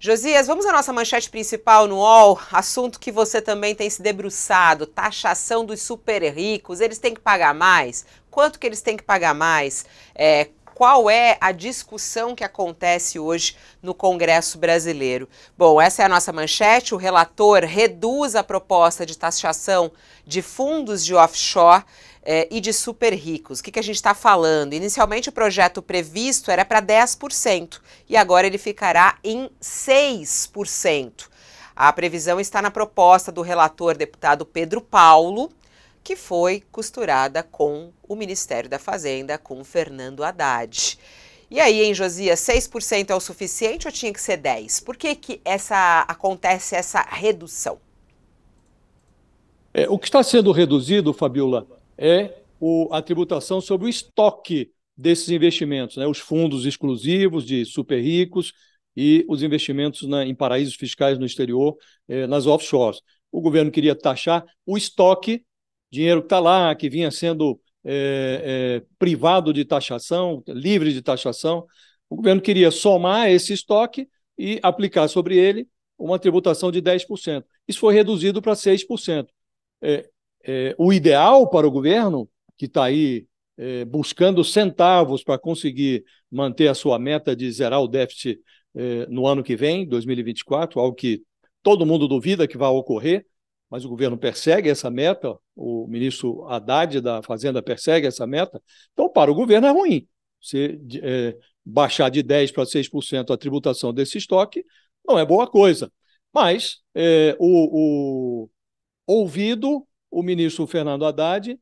Josias, vamos à nossa manchete principal no UOL, assunto que você também tem se debruçado, taxação dos super ricos, eles têm que pagar mais? Quanto que eles têm que pagar mais? Qual é a discussão que acontece hoje no Congresso brasileiro? Bom, essa é a nossa manchete, o relator reduz a proposta de taxação de fundos de offshore e de super ricos. O que a gente está falando? Inicialmente o projeto previsto era para 10% e agora ele ficará em 6%. A previsão está na proposta do relator deputado Pedro Paulo, que foi costurada com o Ministério da Fazenda, com Fernando Haddad. E aí, hein, Josias, 6% é o suficiente ou tinha que ser 10%? Por que acontece essa redução? O que está sendo reduzido, Fabiola, é a tributação sobre o estoque desses investimentos, né? Os fundos exclusivos de super ricos e os investimentos em paraísos fiscais no exterior, nas offshores. O governo queria taxar o estoque, dinheiro que está lá, que vinha sendo privado de taxação, livre de taxação. O governo queria somar esse estoque e aplicar sobre ele uma tributação de 10%. Isso foi reduzido para 6%. O ideal para o governo, que está aí buscando centavos para conseguir manter a sua meta de zerar o déficit no ano que vem, 2024, algo que todo mundo duvida que vai ocorrer, mas o governo persegue essa meta, o ministro Haddad da Fazenda persegue essa meta. Então, para o governo é ruim. Você baixar de 10% para 6% a tributação desse estoque não é boa coisa. Mas, ouvido, o ministro Fernando Haddad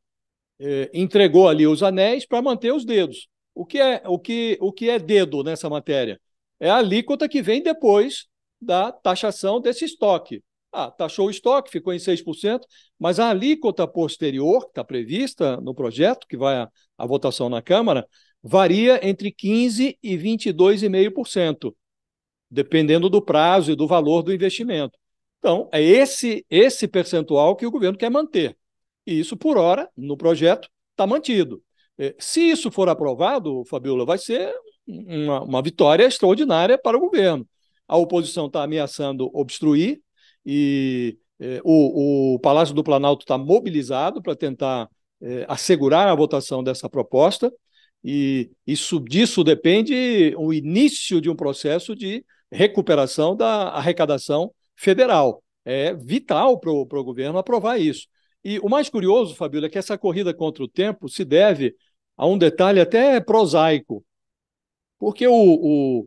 entregou ali os anéis para manter os dedos. O que é dedo nessa matéria? É a alíquota que vem depois da taxação desse estoque. Taxou o estoque, ficou em 6%, mas a alíquota posterior, que está prevista no projeto, que vai à votação na Câmara, varia entre 15% e 22,5%, dependendo do prazo e do valor do investimento. Então, é esse percentual que o governo quer manter. E isso, por hora, no projeto, está mantido. Se isso for aprovado, Fabiola, vai ser uma vitória extraordinária para o governo. A oposição está ameaçando obstruir, e o Palácio do Planalto está mobilizado para tentar assegurar a votação dessa proposta, e disso depende o início de um processo de recuperação da arrecadação federal. É vital para o governo aprovar isso. E o mais curioso, Fabíola, é que essa corrida contra o tempo se deve a um detalhe até prosaico, porque o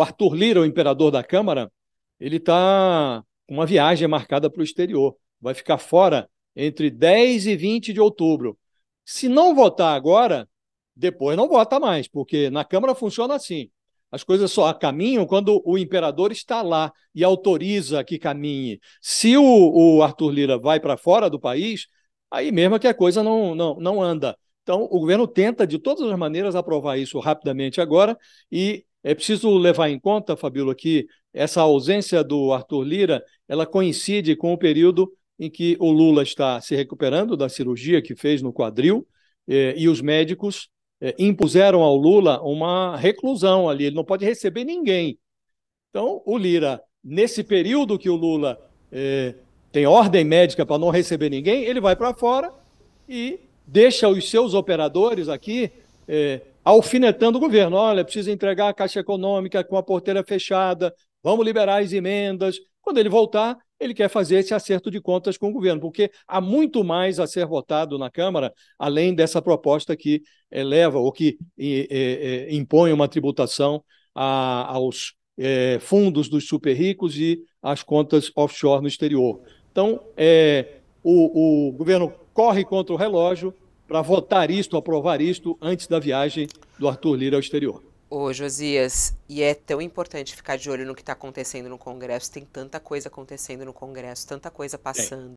Arthur Lira, o imperador da Câmara, ele está... uma viagem marcada para o exterior, vai ficar fora entre 10 e 20 de outubro. Se não votar agora, depois não vota mais, porque na Câmara funciona assim. As coisas só caminham quando o imperador está lá e autoriza que caminhe. Se o Arthur Lira vai para fora do país, aí mesmo é que a coisa não anda. Então, o governo tenta, de todas as maneiras, aprovar isso rapidamente agora, e é preciso levar em conta, Fabíola, que essa ausência do Arthur Lira, ela coincide com o período em que o Lula está se recuperando da cirurgia que fez no quadril, e os médicos impuseram ao Lula uma reclusão ali, ele não pode receber ninguém. Então, o Lira, nesse período que o Lula tem ordem médica para não receber ninguém, ele vai para fora e deixa os seus operadores aqui alfinetando o governo. Olha, precisa entregar a Caixa Econômica com a porteira fechada, vamos liberar as emendas. Quando ele voltar, ele quer fazer esse acerto de contas com o governo, porque há muito mais a ser votado na Câmara, além dessa proposta que eleva ou que impõe uma tributação aos fundos dos super ricos e às contas offshore no exterior. Então, o governo corre contra o relógio para votar isto, aprovar isto, antes da viagem do Arthur Lira ao exterior. Ô, Josias, e é tão importante ficar de olho no que está acontecendo no Congresso, tem tanta coisa acontecendo no Congresso, tanta coisa passando.